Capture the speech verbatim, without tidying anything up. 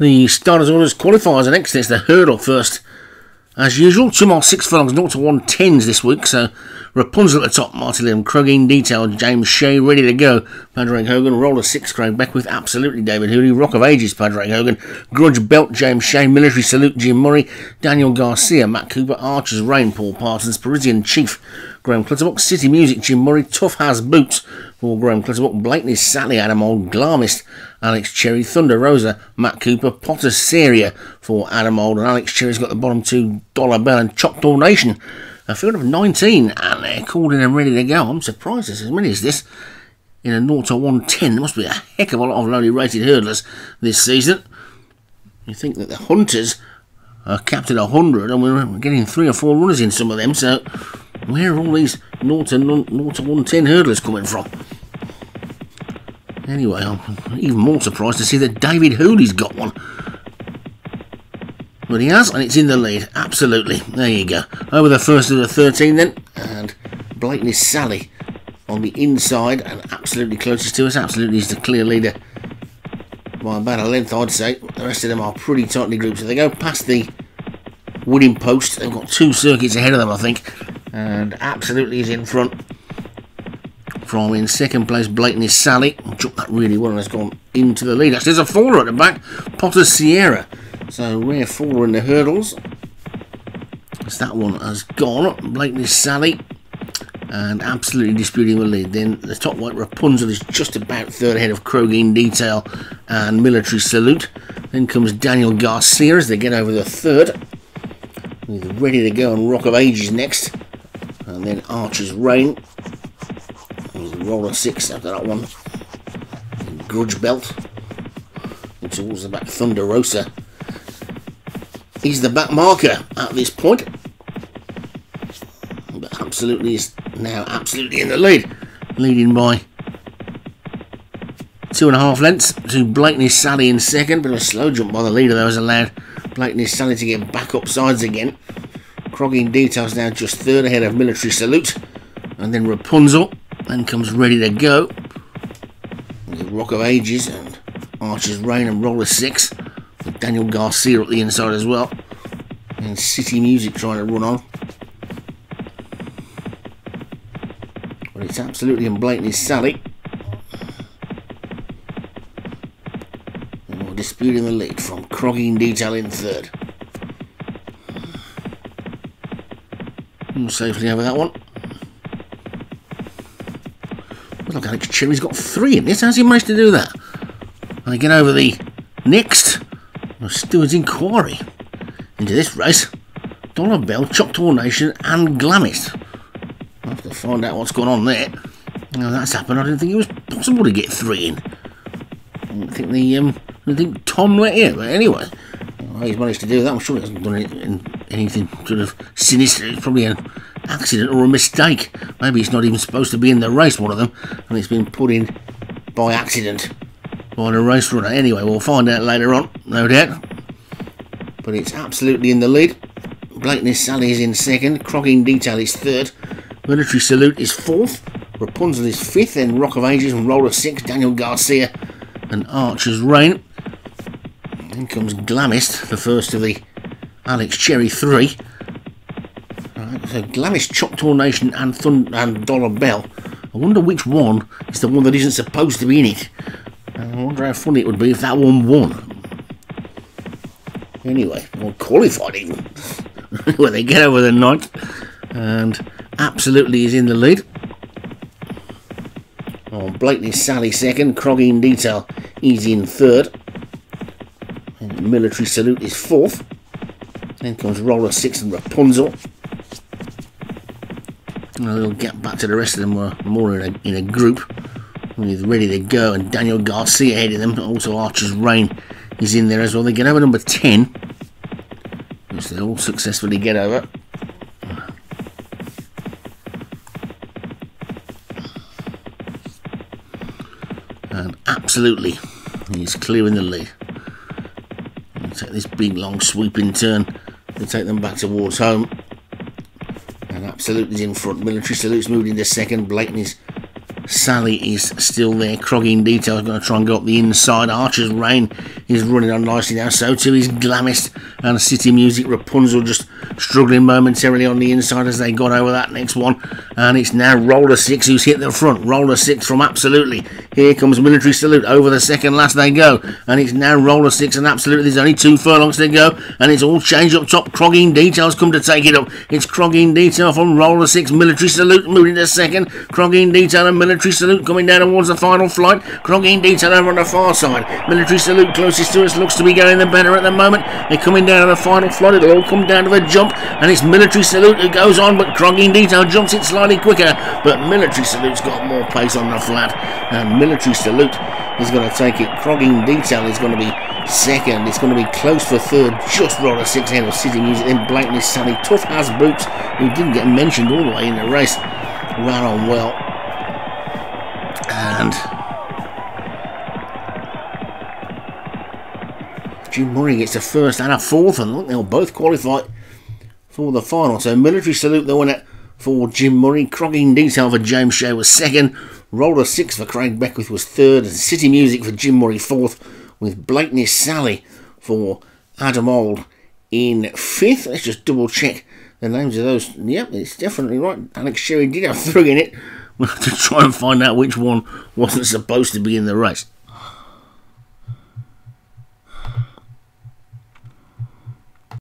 The starters orders, qualifiers and exits. The hurdle first, as usual. Two mile six furlongs, zero to one tens this week. So Rapunzel at the top, Marty Lim, Crogging Detail, James Shea ready to go, Padraig Hogan, Roller six, Craig Beckwith, Absolutely David Hooley, Rock of Ages, Padraig Hogan, Grudge Belt, James Shea, Military Salute, Jim Murray, Daniel Garcia, Matt Cooper, Archer's Reign, Paul Parsons, Parisian Chief, Graham Clutterbuck, City Music, Jim Murray, Tough As Boots, Paul Graham Clutterbuck, Blakeney Sally, Adam Old, Glamist, Alex Cherry, Thunder Rosa, Matt Cooper, Potter Sierra for Adam Old, and Alex Cherry's got the bottom two, Dollar Bell and Choctaw Nation. A field of nineteen, and they're called in and ready to go. I'm surprised there's as many as this in a zero to one ten. There must be a heck of a lot of lowly rated hurdlers this season. You think that the Hunters are capped at one hundred, and we're getting three or four runners in some of them, so where are all these zero to one ten hurdlers coming from? Anyway, I'm even more surprised to see that David Hooley's got one. But he has, and it's in the lead. Absolutely. There you go. Over the first of the thirteen then, and Blakeney Sally on the inside and absolutely closest to us. Absolutely is the clear leader by about a length, I'd say. The rest of them are pretty tightly grouped. So they go past the winning post. They've got two circuits ahead of them, I think. And Absolutely is in front. From in second place, Blakeney Sally. Jumped that really well and has gone into the lead. Actually, there's a faller at the back, Potter Sierra. So rare faller in the hurdles. As that one has gone, Blakeney Sally, and Absolutely disputing the lead. Then the top white, Rapunzel, is just about third ahead of Crogging Detail and Military Salute. Then comes Daniel Garcia as they get over the third. He's ready to go on Rock of Ages next, and then Archer's Reign. Roller six after that one. And Grudge Belt. And towards the back, Thunder Rosa. He's the back marker at this point, but Absolutely is now absolutely in the lead, leading by two and a half lengths to Blakeney Sally in second. Bit of a slow jump by the leader though, has allowed Blakeney Sally to get back up sides again. Crogging Detail's now just third ahead of Military Salute, and then Rapunzel. Then comes Ready to Go, the Rock of Ages and Archer's Reign and Roller six. Daniel Garcia at the inside as well, and City Music trying to run on. But it's Absolutely and Blakeney Sally and disputing the lead from Crogging Detail in third. And safely over that one. Well, look, Alex Cherry's got three in this. How's he managed to do that? And they get over the next. Stewards Inquiry into this race, Dollar Bell, Choctaw Nation and Glamist. I'll have to find out what's going on there. Now that's happened, I didn't think it was possible to get three in. I didn't think the um I didn't think Tom let in, but anyway, well, he's managed to do that. I'm sure he hasn't done it in anything sort of sinister. It's probably an accident or a mistake. Maybe it's not even supposed to be in the race, one of them, and it's been put in by accident by the race runner. Anyway, we'll find out later on, no doubt. But it's Absolutely in the lead. Blakeney Sally is in second. Crogging Detail is third. Military Salute is fourth. Rapunzel is fifth. Then Rock of Ages and Roller six. Daniel Garcia and Archer's Reign. Then comes Glamist, the first of the Alex Cherry three. Right, so Glamist, Choctaw Nation and, Thund and Dollar Bell. I wonder which one is the one that isn't supposed to be in it. I wonder how funny it would be if that one won. Anyway, well, qualified even. Well, they get over the ninth, and Absolutely is in the lead. Oh, Blakeney Sally second, Crogging Detail is in third, and Military Salute is fourth. Then comes Roller six and Rapunzel. And a little gap back to the rest of them were more in a, in a group. He's ready to go, and Daniel Garcia ahead of them. Also Archer's Reign is in there as well. They get over number ten, which they all successfully get over. And Absolutely he's clear in the lead. They take this big long sweeping turn to take them back towards home, and Absolutely's in front. Military Salute's moved into second. Blakeney's Sally is still there. Crogging Detail is going to try and go up the inside. Archer's Reign is running on nicely now. So too is Glamist and City Music. Rapunzel just struggling momentarily on the inside as they got over that next one. And it's now Roller six who's hit the front. Roller six from Absolutely. Here comes Military Salute. Over the second last they go. And it's now Roller six and Absolutely. There's only two furlongs to go. And it's all changed up top. Crogging Detail's come to take it up. It's Crogging Detail from Roller six. Military Salute moving to second. Crogging Detail and Military Salute coming down towards the final flight. Crogging Detail over on the far side. Military Salute closest to us looks to be going the better at the moment. They're coming down to the final flight. It'll all come down to a jump. And it's Military Salute who goes on, but Crogging Detail jumps it slightly quicker. But Military Salute's got more pace on the flat. And Military Salute is going to take it. Crogging Detail is going to be second. It's going to be close for third. Just Roller six ahead of City Music. Then Blakeney Sally. Tough As Boots, who didn't get mentioned all the way in the race, ran on well. And Jim Murray gets a first and a fourth, and look, they'll both qualify for the final. So Military Salute the winner for Jim Murray. Crogging Detail for James Shea was second. Roller six for Craig Beckwith was third, and City Music for Jim Murray fourth, with Blakeney Sally for Adam Old in fifth. Let's just double check the names of those. Yep, it's definitely right. Alex Cherry did have three in it. We'll have to try and find out which one wasn't supposed to be in the race.